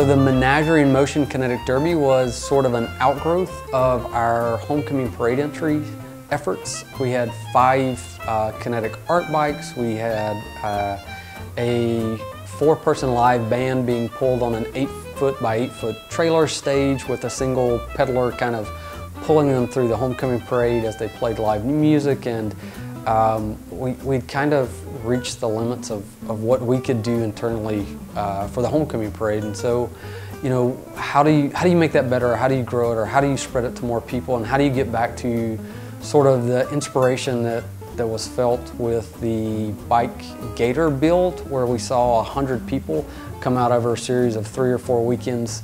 So the Menagerie in Motion Kinetic Derby was sort of an outgrowth of our homecoming parade entry efforts. We had 5 kinetic art bikes. We had a 4-person live band being pulled on an 8-foot by 8-foot trailer stage with a single peddler kind of pulling them through the homecoming parade as they played live music. And we kind of reached the limits of what we could do internally for the homecoming parade. And so, you know, how do you make that better? Or how do you grow it? Or how do you spread it to more people? And how do you get back to sort of the inspiration that was felt with the bike gator build, where we saw 100 people come out over a series of 3 or 4 weekends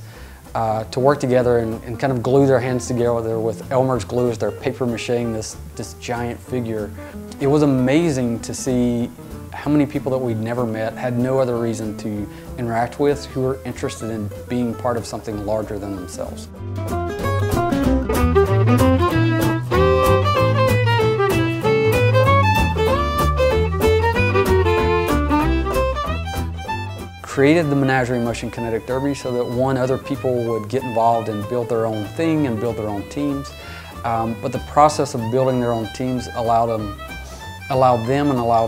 to work together and kind of glue their hands together with Elmer's glue as they're papier-mâchéing this giant figure. It was amazing to see how many people that we'd never met, had no other reason to interact with, who were interested in being part of something larger than themselves. Created the Menagerie in Motion Kinetic Derby so that other people would get involved and build their own thing and build their own teams. But the process of building their own teams allowed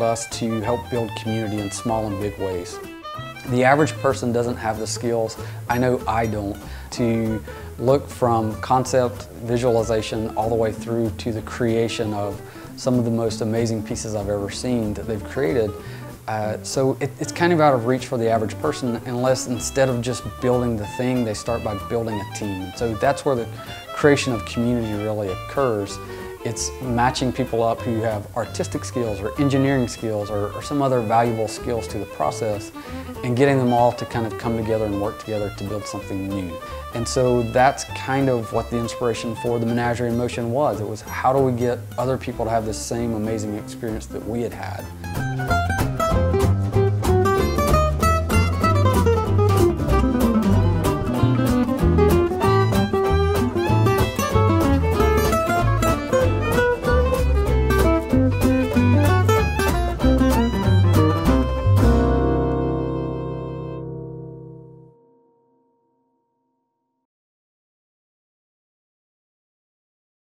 us to help build community in small and big ways. The average person doesn't have the skills, I know I don't, to look from concept visualization all the way through to the creation of some of the most amazing pieces I've ever seen that they've created. So it's kind of out of reach for the average person unless, instead of just building the thing, they start by building a team. So that's where the creation of community really occurs. It's matching people up who have artistic skills or engineering skills or some other valuable skills to the process, and getting them all to kind of come together and work together to build something new. And so that's kind of what the inspiration for the Menagerie in Motion was. It was, how do we get other people to have the same amazing experience that we had had?